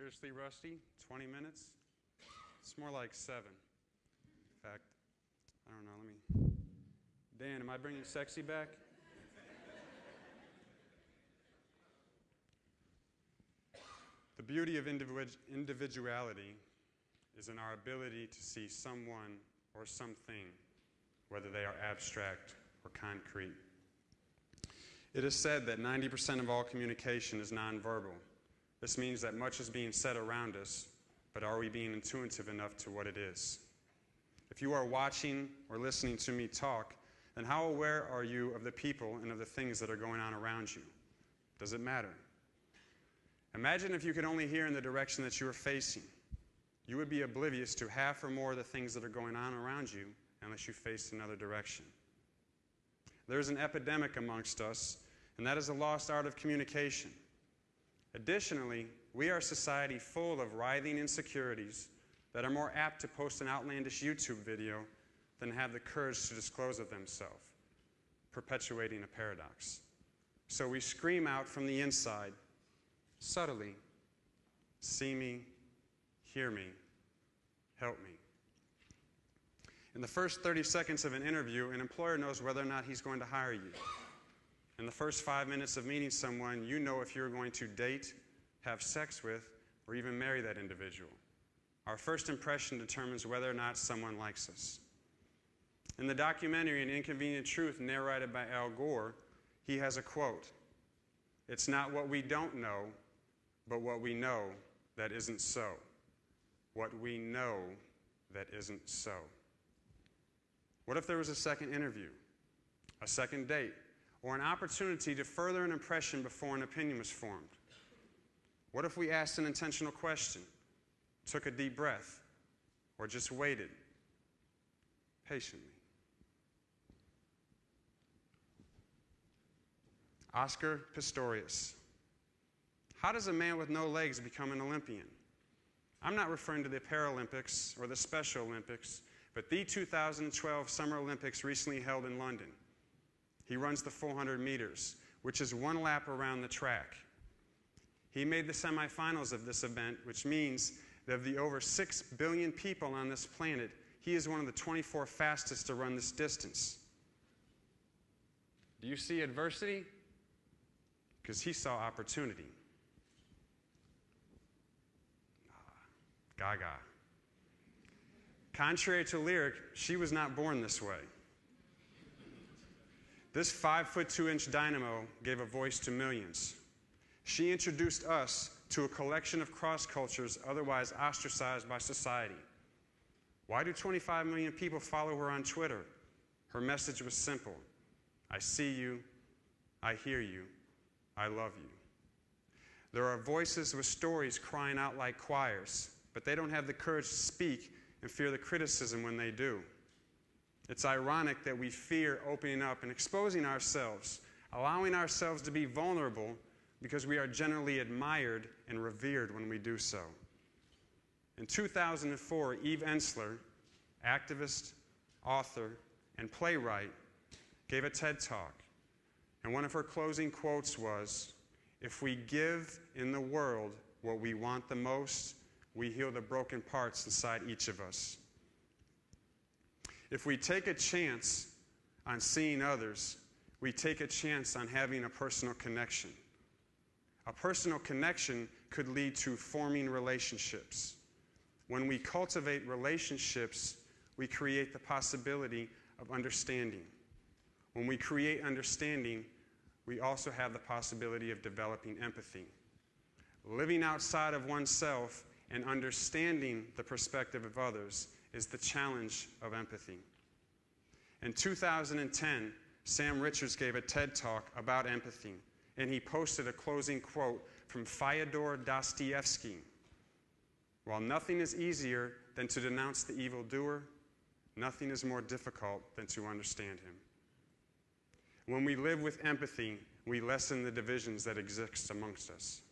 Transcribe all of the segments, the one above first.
seriously rusty? 20 minutes? It's more like 7. In fact, I don't know, let me... Dan, am I bringing sexy back? The beauty of individuality is in our ability to see someone or something, whether they are abstract or concrete. It is said that 90% of all communication is nonverbal. This means that much is being said around us, but are we being intuitive enough to what it is? If you are watching or listening to me talk, then how aware are you of the people and of the things that are going on around you? Does it matter? Imagine if you could only hear in the direction that you are facing. You would be oblivious to half or more of the things that are going on around you unless you faced another direction. There is an epidemic amongst us, and that is the lost art of communication. Additionally, we are a society full of writhing insecurities that are more apt to post an outlandish YouTube video than have the courage to disclose of themselves, perpetuating a paradox. So we scream out from the inside, subtly, see me, hear me, help me. In the first 30 seconds of an interview, an employer knows whether or not he's going to hire you. In the first 5 minutes of meeting someone, you know if you're going to date, have sex with, or even marry that individual. Our first impression determines whether or not someone likes us. In the documentary An Inconvenient Truth, narrated by Al Gore, he has a quote, "It's not what we don't know, but what we know that isn't so. What we know that isn't so." What if there was a second interview, a second date, or an opportunity to further an impression before an opinion was formed? What if we asked an intentional question, took a deep breath, or just waited patiently? Oscar Pistorius. How does a man with no legs become an Olympian? I'm not referring to the Paralympics or the Special Olympics, but the 2012 Summer Olympics recently held in London. He runs the 400 meters, which is one lap around the track. He made the semifinals of this event, which means that of the over 6 billion people on this planet, he is one of the 24 fastest to run this distance. Do you see adversity? Because he saw opportunity. Gaga. Contrary to lyric, she was not born this way. This 5-foot-2-inch dynamo gave a voice to millions. She introduced us to a collection of cross-cultures otherwise ostracized by society. Why do 25 million people follow her on Twitter? Her message was simple. I see you, I hear you, I love you. There are voices with stories crying out like choirs, but they don't have the courage to speak and fear the criticism when they do. It's ironic that we fear opening up and exposing ourselves, allowing ourselves to be vulnerable, because we are generally admired and revered when we do so. In 2004, Eve Ensler, activist, author, and playwright, gave a TED Talk, and one of her closing quotes was, "If we give in the world what we want the most, we heal the broken parts inside each of us." If we take a chance on seeing others, we take a chance on having a personal connection. A personal connection could lead to forming relationships. When we cultivate relationships, we create the possibility of understanding. When we create understanding, we also have the possibility of developing empathy. Living outside of oneself and understanding the perspective of others is the challenge of empathy. In 2010, Sam Richards gave a TED Talk about empathy, and he posted a closing quote from Fyodor Dostoevsky. "While nothing is easier than to denounce the evildoer, nothing is more difficult than to understand him." When we live with empathy, we lessen the divisions that exist amongst us.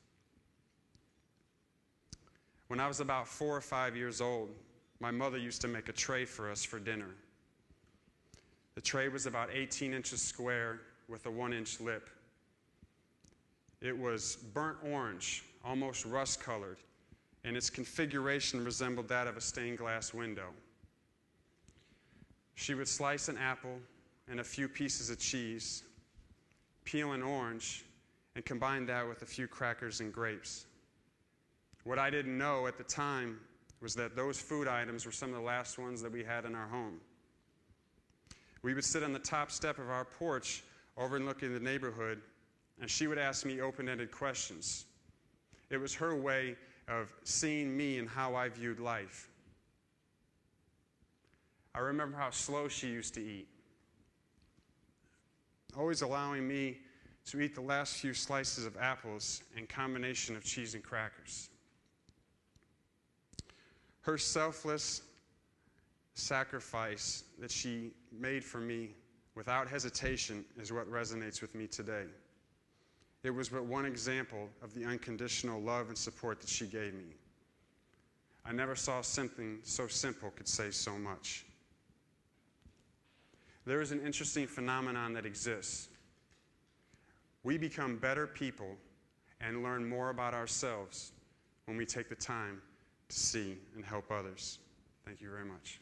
When I was about 4 or 5 years old, my mother used to make a tray for us for dinner. The tray was about 18 inches square with a 1-inch lip. It was burnt orange, almost rust colored, and its configuration resembled that of a stained glass window. She would slice an apple and a few pieces of cheese, peel an orange, and combine that with a few crackers and grapes. What I didn't know at the time was that those food items were some of the last ones that we had in our home. We would sit on the top step of our porch overlooking the neighborhood, and she would ask me open-ended questions. It was her way of seeing me and how I viewed life. I remember how slow she used to eat, always allowing me to eat the last few slices of apples and combination of cheese and crackers. Her selfless sacrifice that she made for me without hesitation is what resonates with me today. It was but one example of the unconditional love and support that she gave me. I never saw something so simple could say so much. There is an interesting phenomenon that exists. We become better people and learn more about ourselves when we take the time to see and help others. Thank you very much.